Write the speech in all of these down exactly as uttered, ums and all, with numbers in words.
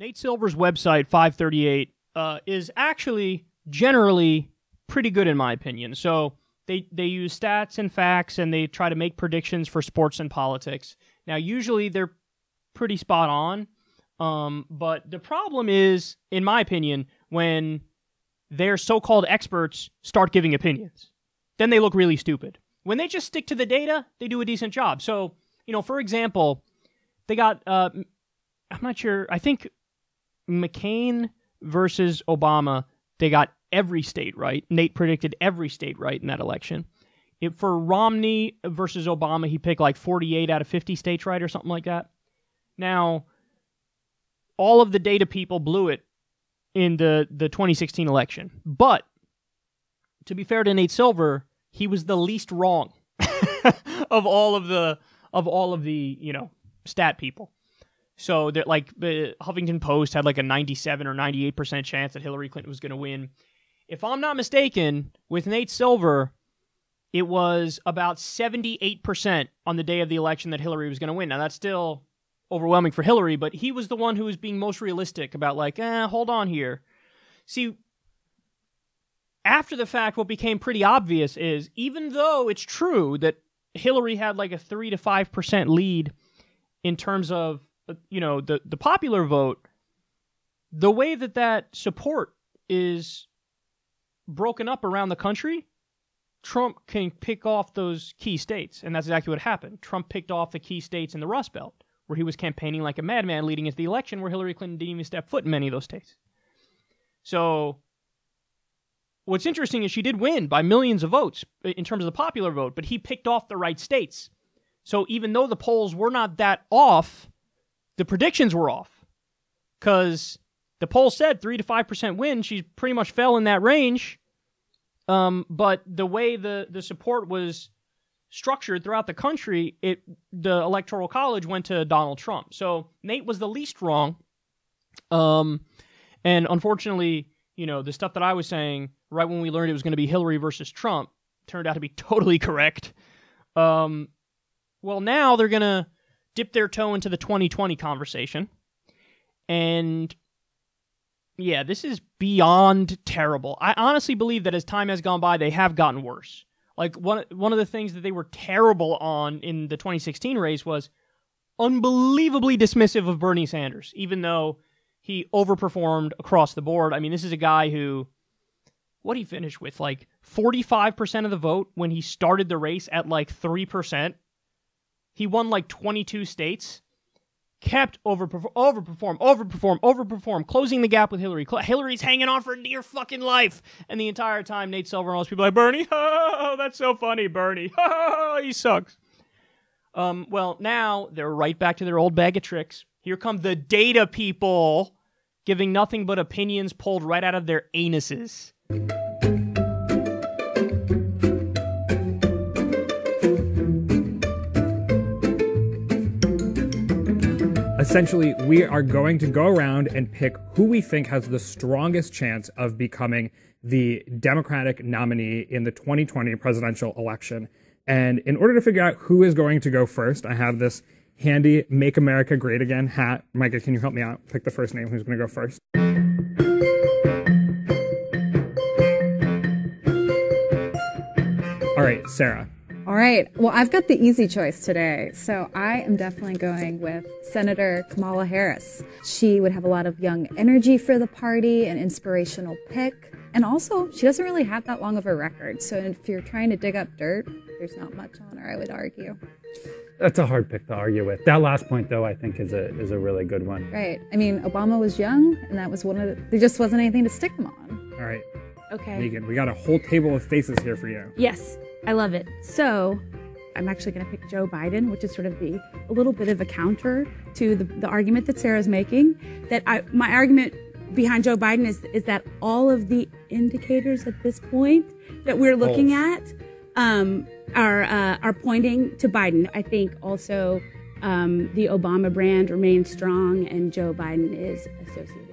Nate Silver's website, five thirty-eight, uh, is actually generally pretty good in my opinion. So they, they use stats and facts, and they try to make predictions for sports and politics. Now, usually they're pretty spot on, um, but the problem is, in my opinion, when their so-called experts start giving opinions, then they look really stupid. When they just stick to the data, they do a decent job. So, you know, for example, they got, uh, I'm not sure, I think McCain versus Obama, they got every state right. Nate predicted every state right in that election. It, for Romney versus Obama, he picked like forty-eight out of fifty states right or something like that. Now, all of the data people blew it in the, the twenty sixteen election. But, to be fair to Nate Silver, he was the least wrong of all of the, of all of the, you know, stat people. So that, like, the Huffington Post had like a ninety-seven or ninety-eight percent chance that Hillary Clinton was going to win. If I'm not mistaken, with Nate Silver, it was about seventy-eight percent on the day of the election that Hillary was going to win. Now, that's still overwhelming for Hillary, but he was the one who was being most realistic about, like, eh, hold on here. See, after the fact, what became pretty obvious is, even though it's true that Hillary had like a three to five percent lead in terms of, you know, the, the popular vote, the way that that support is broken up around the country, Trump can pick off those key states, and that's exactly what happened. Trump picked off the key states in the Rust Belt, where he was campaigning like a madman leading into the election, where Hillary Clinton didn't even step foot in many of those states. So what's interesting is she did win by millions of votes in terms of the popular vote, but he picked off the right states. So even though the polls were not that off, the predictions were off, because the poll said three to five percent win. She pretty much fell in that range. Um, but the way the, the support was structured throughout the country, it the Electoral College went to Donald Trump. So Nate was the least wrong. Um, and unfortunately, you know, the stuff that I was saying right when we learned it was going to be Hillary versus Trump turned out to be totally correct. Um, well, now they're going to dip their toe into the twenty twenty conversation. And yeah, this is beyond terrible. I honestly believe that as time has gone by, they have gotten worse. Like, one, one of the things that they were terrible on in the twenty sixteen race was unbelievably dismissive of Bernie Sanders, even though he overperformed across the board. I mean, this is a guy who, what did he finish with? Like forty-five percent of the vote when he started the race at like three percent. He won like twenty-two states. Kept overperform, overperform, overperform, overperform, closing the gap with Hillary. Hillary's hanging on for dear fucking life. And the entire time, Nate Silver and all those people are like, Bernie, oh, that's so funny, Bernie. Oh, he sucks. Um, well, now they're right back to their old bag of tricks. Here come the data people giving nothing but opinions pulled right out of their anuses. Essentially, we are going to go around and pick who we think has the strongest chance of becoming the Democratic nominee in the twenty twenty presidential election. And in order to figure out who is going to go first, I have this handy Make America Great Again hat. Micah, can you help me out? Pick the first name. Who's going to go first? All right, Sarah. All right. Well, I've got the easy choice today, so I am definitely going with Senator Kamala Harris. She would have a lot of young energy for the party, an inspirational pick, and also she doesn't really have that long of a record. So if you're trying to dig up dirt, there's not much on her, I would argue. That's a hard pick to argue with. That last point, though, I think is a is a really good one. Right. I mean, Obama was young, and that was one of the, there just wasn't anything to stick him on. All right. Okay. Megan, we got a whole table of faces here for you. Yes. I love it. So I'm actually going to pick Joe Biden, which is sort of the a little bit of a counter to the, the argument that Sarah's making. That I, my argument behind Joe Biden is is that all of the indicators at this point that we're looking oh. at um, are uh, are pointing to Biden. I think also um, the Obama brand remains strong, and Joe Biden is associated.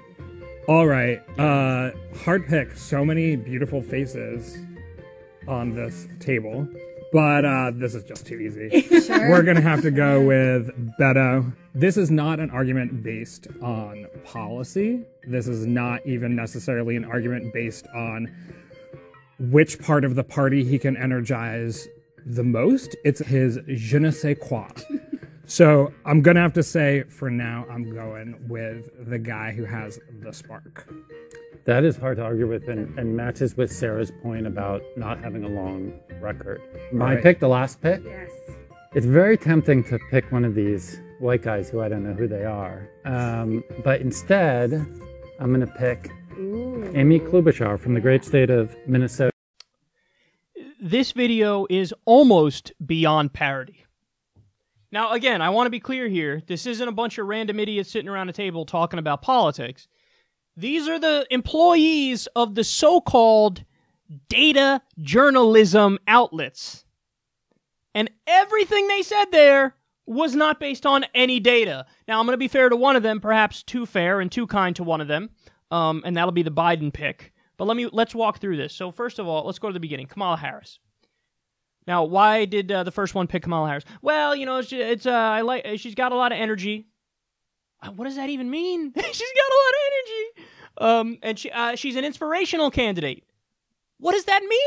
All right, uh, hard pick. So many beautiful faces on this table. But uh, this is just too easy. Sure. We're going to have to go with Beto. This is not an argument based on policy. This is not even necessarily an argument based on which part of the party he can energize the most. It's his je ne sais quoi. So I'm going to have to say, for now, I'm going with the guy who has the spark. That is hard to argue with, and, and matches with Sarah's point about not having a long record. My right. pick, the last pick? Yes. It's very tempting to pick one of these white guys who I don't know who they are. Um, but instead, I'm going to pick Ooh. Amy Klobuchar from the great state of Minnesota. This video is almost beyond parody. Now, again, I want to be clear here. This isn't a bunch of random idiots sitting around a table talking about politics. These are the employees of the so-called data journalism outlets. And everything they said there was not based on any data. Now, I'm going to be fair to one of them, perhaps too fair and too kind to one of them, um, and that'll be the Biden pick. But let me, let's walk through this. So first of all, let's go to the beginning. Kamala Harris. Now, why did uh, the first one pick Kamala Harris? Well, you know, it's, it's uh, I like she's got a lot of energy. What does that even mean? She's got a lot of energy, um, and she uh, she's an inspirational candidate. What does that mean?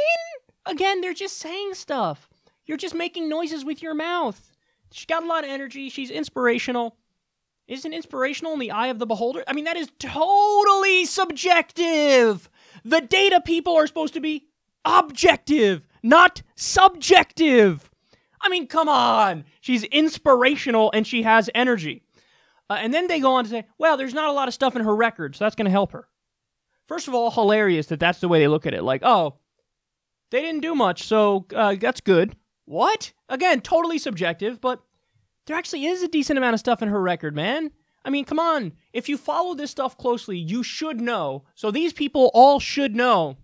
Again, they're just saying stuff. You're just making noises with your mouth. She's got a lot of energy. She's inspirational. Isn't inspirational in the eye of the beholder? I mean, that is totally subjective. The data people are supposed to be objective, not subjective. I mean, come on. She's inspirational and she has energy. Uh, and then they go on to say, well, there's not a lot of stuff in her record, so that's going to help her. First of all, hilarious that that's the way they look at it. Like, oh, they didn't do much, so uh, that's good. What? Again, totally subjective, but there actually is a decent amount of stuff in her record, man. I mean, come on. If you follow this stuff closely, you should know. So these people all should know.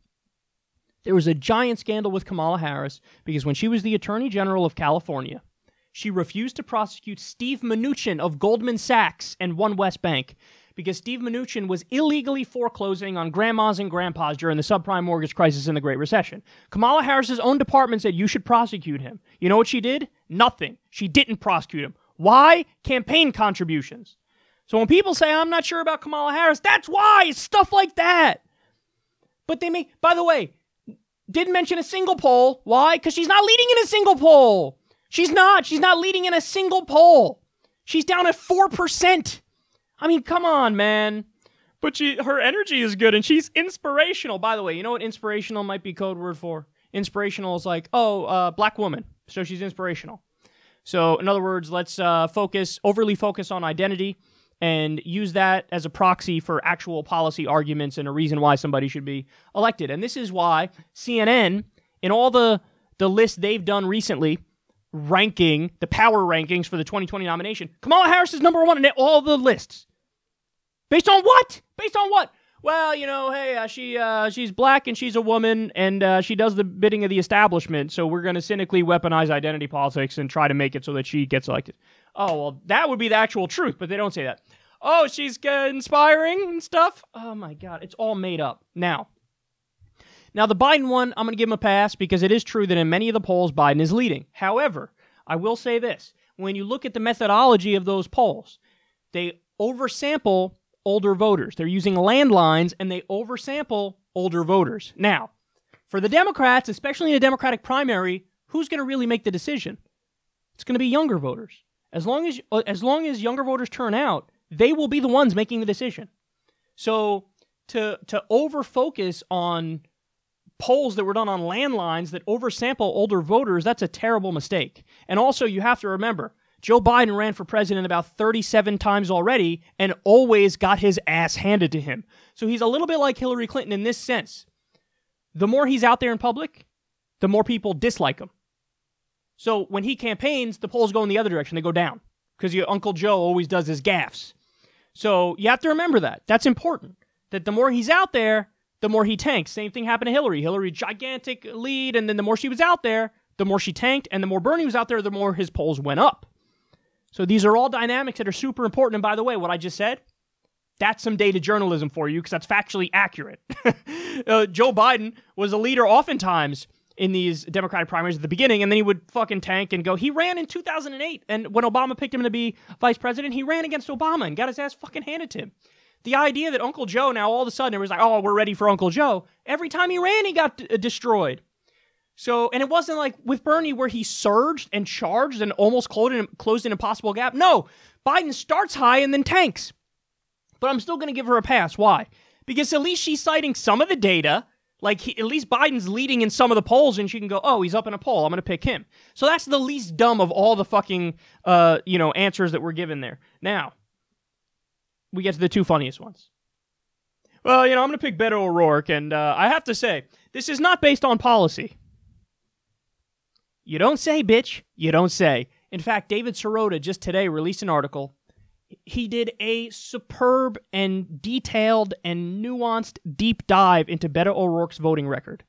There was a giant scandal with Kamala Harris because when she was the Attorney General of California, she refused to prosecute Steve Mnuchin of Goldman Sachs and One West Bank because Steve Mnuchin was illegally foreclosing on grandmas and grandpas during the subprime mortgage crisis and the Great Recession. Kamala Harris's own department said you should prosecute him. You know what she did? Nothing. She didn't prosecute him. Why? Campaign contributions. So when people say, I'm not sure about Kamala Harris, that's why. It's stuff like that. But they make, by the way, didn't mention a single poll. Why? Because she's not leading in a single poll. She's not. She's not leading in a single poll. She's down at four percent. I mean, come on, man. But she, her energy is good, and she's inspirational. By the way, you know what inspirational might be code word for? Inspirational is like, oh, uh, black woman. So she's inspirational. So in other words, let's uh, focus, overly focus on identity and use that as a proxy for actual policy arguments and a reason why somebody should be elected. And this is why C N N, in all the, the lists they've done recently, ranking, the power rankings for the twenty twenty nomination, Kamala Harris is number one in all the lists. Based on what? Based on what? Well, you know, hey, uh, she uh, she's black and she's a woman and uh, she does the bidding of the establishment, so we're going to cynically weaponize identity politics and try to make it so that she gets elected. Oh, well, that would be the actual truth, but they don't say that. Oh, she's uh, inspiring and stuff? Oh, my God. It's all made up. Now, now the Biden one, I'm going to give him a pass because it is true that in many of the polls, Biden is leading. However, I will say this. When you look at the methodology of those polls, they oversample older voters. They're using landlines, and they oversample older voters. Now, for the Democrats, especially in a Democratic primary, who's going to really make the decision? It's going to be younger voters. As long as, as long as younger voters turn out, they will be the ones making the decision. So to, to over-focus on polls that were done on landlines that oversample older voters, that's a terrible mistake. And also, you have to remember, Joe Biden ran for president about thirty-seven times already and always got his ass handed to him. So he's a little bit like Hillary Clinton in this sense. The more he's out there in public, the more people dislike him. So when he campaigns, the polls go in the other direction. They go down because your Uncle Joe always does his gaffes. So you have to remember that. That's important, that the more he's out there, the more he tanks. Same thing happened to Hillary. Hillary, gigantic lead, and then the more she was out there, the more she tanked, and the more Bernie was out there, the more his polls went up. So these are all dynamics that are super important. And by the way, what I just said, that's some data journalism for you because that's factually accurate. uh, Joe Biden was a leader oftentimes in these Democratic primaries at the beginning, and then he would fucking tank and go. He ran in two thousand eight, and when Obama picked him to be vice president, he ran against Obama and got his ass fucking handed to him. The idea that Uncle Joe now all of a sudden it was like, oh, we're ready for Uncle Joe. Every time he ran, he got d- destroyed. So, and it wasn't like with Bernie where he surged and charged and almost closed an, closed an impossible gap. No, Biden starts high and then tanks. But I'm still going to give her a pass. Why? Because at least she's citing some of the data. Like, he, at least Biden's leading in some of the polls, and she can go, oh, he's up in a poll. I'm going to pick him. So that's the least dumb of all the fucking, uh, you know, answers that were given there. Now, we get to the two funniest ones. Well, you know, I'm going to pick Beto O'Rourke, and uh, I have to say, this is not based on policy. You don't say, bitch. You don't say. In fact, David Sirota just today released an article. He did a superb and detailed and nuanced deep dive into Beto O'Rourke's voting record.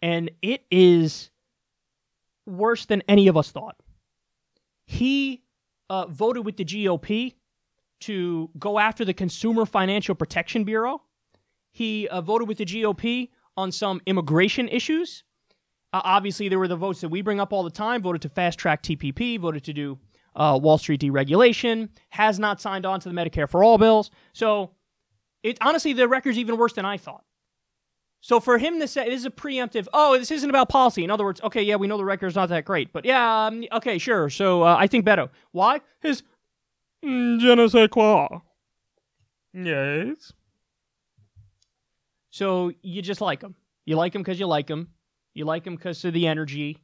And it is worse than any of us thought. He uh, voted with the G O P to go after the Consumer Financial Protection Bureau. He uh, voted with the G O P on some immigration issues. Uh, obviously, there were the votes that we bring up all the time, voted to fast-track T P P, voted to do Uh, Wall Street deregulation, has not signed on to the Medicare for All bills. So, it honestly, the record's even worse than I thought. So for him to say, this is a preemptive, oh, this isn't about policy. In other words, okay, yeah, we know the record's not that great, but yeah, um, okay, sure. So uh, I think Beto. Why? His je ne sais quoi. Yes. So you just like him. You like him because you like him. You like him because of the energy,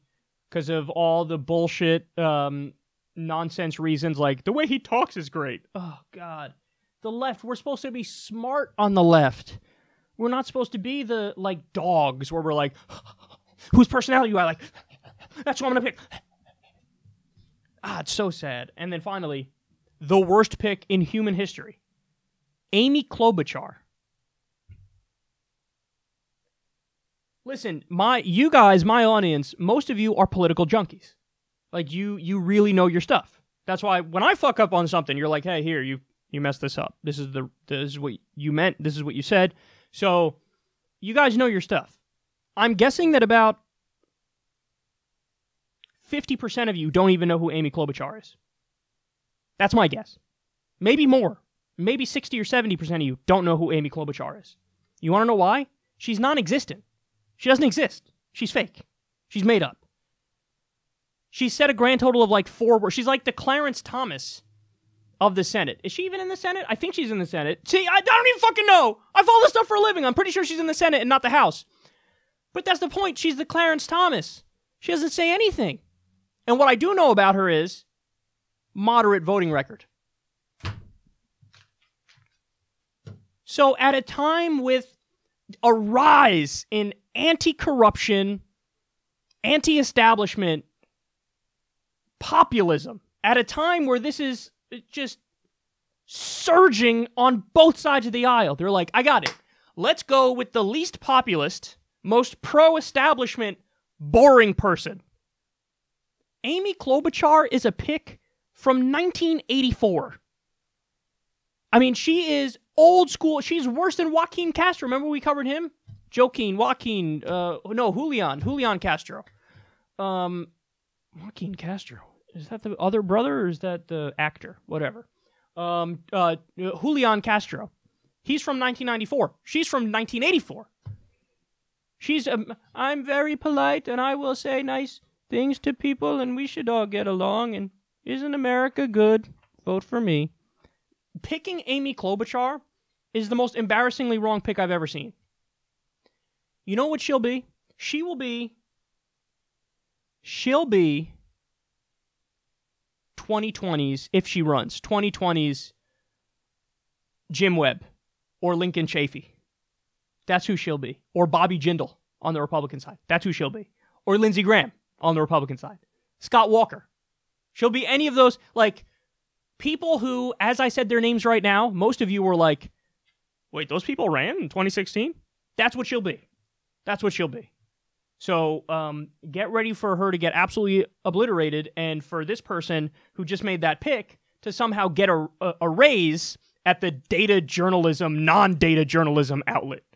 because of all the bullshit, um... nonsense reasons, like the way he talks is great. Oh God, the left, we're supposed to be smart on the left. We're not supposed to be the, like, dogs where we're like, whose personality do I like? That's who I'm gonna pick. Ah, it's so sad. And then finally, the worst pick in human history, Amy Klobuchar. Listen, my you guys, my audience, most of you are political junkies. Like, you you really know your stuff. That's why when I fuck up on something, you're like, hey, here, you you messed this up. This is the this is what you meant. This is what you said. So, you guys know your stuff. I'm guessing that about fifty percent of you don't even know who Amy Klobuchar is. That's my guess. Maybe more. Maybe sixty or seventy percent of you don't know who Amy Klobuchar is. You want to know why? She's non-existent. She doesn't exist. She's fake. She's made up. She set a grand total of like four. She's like the Clarence Thomas of the Senate. Is she even in the Senate? I think she's in the Senate. See, I don't even fucking know. I follow this stuff for a living. I'm pretty sure she's in the Senate and not the House. But that's the point. She's the Clarence Thomas. She doesn't say anything. And what I do know about her is moderate voting record. So at a time with a rise in anti-corruption, anti-establishment, populism, at a time where this is just surging on both sides of the aisle. They're like, I got it. Let's go with the least populist, most pro-establishment, boring person. Amy Klobuchar is a pick from nineteen eighty-four. I mean, she is old school. She's worse than Joaquin Castro. Remember we covered him? Joaquin, Joaquin, uh, no, Julian, Julian Castro. Um, Joaquin Castro. Is that the other brother, or is that the actor? Whatever. Um, uh, Julian Castro. He's from nineteen ninety-four. She's from nineteen eighty-four. She's, um, I'm very polite, and I will say nice things to people, and we should all get along, and isn't America good? Vote for me. Picking Amy Klobuchar is the most embarrassingly wrong pick I've ever seen. You know what she'll be? She will be... She'll be twenty twenties, if she runs, twenty twenties Jim Webb or Lincoln Chafee. That's who she'll be. Or Bobby Jindal on the Republican side. That's who she'll be. Or Lindsey Graham on the Republican side. Scott Walker. She'll be any of those, like, people who, as I said their names right now, most of you were like, wait, those people ran in twenty sixteen? That's what she'll be. That's what she'll be. So um, get ready for her to get absolutely obliterated, and for this person who just made that pick to somehow get a, a, a raise at the data journalism, non-data journalism outlet.